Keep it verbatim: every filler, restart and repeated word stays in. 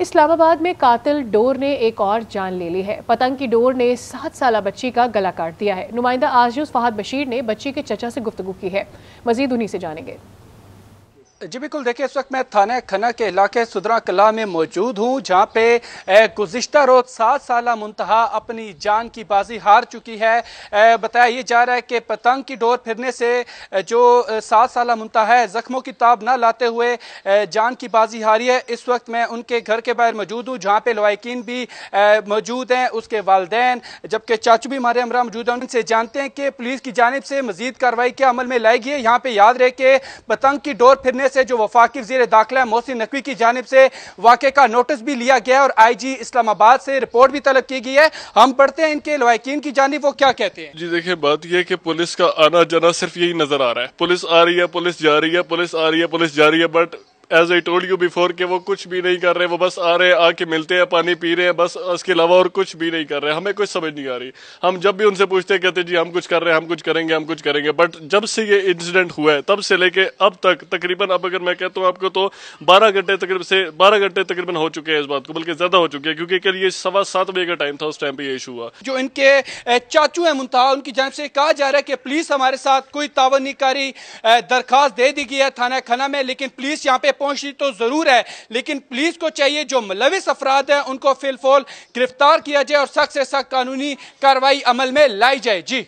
इस्लामाबाद में कातिल डोर ने एक और जान ले ली है। पतंग की डोर ने सात साला बच्ची का गला काट दिया है। नुमाइंदा आज़ूज़ फहद बशीर ने बच्ची के चचा से गुफ्तगू की है, मजीद उन्हीं से जानेंगे। जी बिल्कुल, देखिए इस वक्त मैं थाना खना के इलाके सुदरा कला में मौजूद हूँ, जहाँ पे गुज़िश्ता रोज़ सात साला मुंतहा अपनी जान की बाजी हार चुकी है। ए, बताया ये जा रहा है कि पतंग की डोर फिरने से जो सात साला मुंतहा है ज़ख्मों की ताब ना लाते हुए ए, जान की बाजी हारी है। इस वक्त मैं उनके घर के बाहर मौजूद हूँ, जहाँ पे लवाकिन भी मौजूद हैं, उसके वालदैन जबकि चाचू भी हमारे हमरा मौजूद हैं। उनसे जानते हैं कि पुलिस की जानिब से मज़ीद कार्रवाई के अमल में लाई गई है। यहाँ पर याद रहे कि पतंग की डोर फिरने से जो वफाकी वज़ीर दाखिला है मोहसिन नकवी की जानिब से वाक़े का नोटिस भी लिया गया और आई जी इस्लामाबाद से रिपोर्ट भी तलब की गई है। हम पढ़ते हैं इनके लवाकिन की जानिब, वो क्या कहते हैं। जी देखिए, बात यह है कि पुलिस का आना जाना सिर्फ यही नजर आ रहा है, पुलिस आ रही है, पुलिस जा रही है, पुलिस आ रही है, पुलिस जा रही है, but as I told you before कि वो कुछ भी नहीं कर रहे। वो बस आ रहे हैं, आके मिलते हैं, पानी पी रहे हैं, बस उसके अलावा और कुछ भी नहीं कर रहे। हमें कुछ समझ नहीं आ रही। हम जब भी उनसे पूछते हैं कहते हैं जी हम कुछ कर रहे हैं, हम कुछ करेंगे, हम कुछ करेंगे। बट जब से ये इंसिडेंट हुआ है तब से लेके अब तक तकरीबन, अब अगर मैं कहता हूँ आपको तो बारह घंटे तकरीबन से बारह घंटे तकरीबन हो चुके हैं इस बात को, बल्कि ज़्यादा हो चुके हैं, क्योंकि कल ये सवा सात बजे का टाइम था, उस टाइम पर ये इशू हुआ। जो इनके चाचू हैं मुंतहा, उनकी जानिब से कहा जा रहा है कि पुलिस हमारे साथ कोई तावन नहीं कर रही। दरख्वास्त दे दी गई है थाना खना में, लेकिन पुलिस यहाँ पे पहुंची तो जरूर है, लेकिन पुलिस को चाहिए जो मुलविस अफराद हैं उनको फिलफौल गिरफ्तार किया जाए और सख्त से सख्त कानूनी कार्रवाई अमल में लाई जाए। जी।